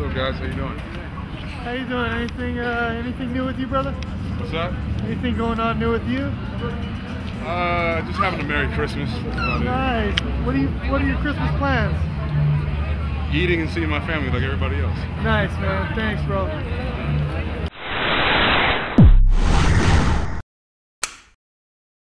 What's up, guys? How you doing? How you doing? Anything new with you, brother? What's up? Anything going on new with you? Just having a Merry Christmas. Nice. What are your Christmas plans? Eating and seeing my family like everybody else. Nice, man. Thanks, bro.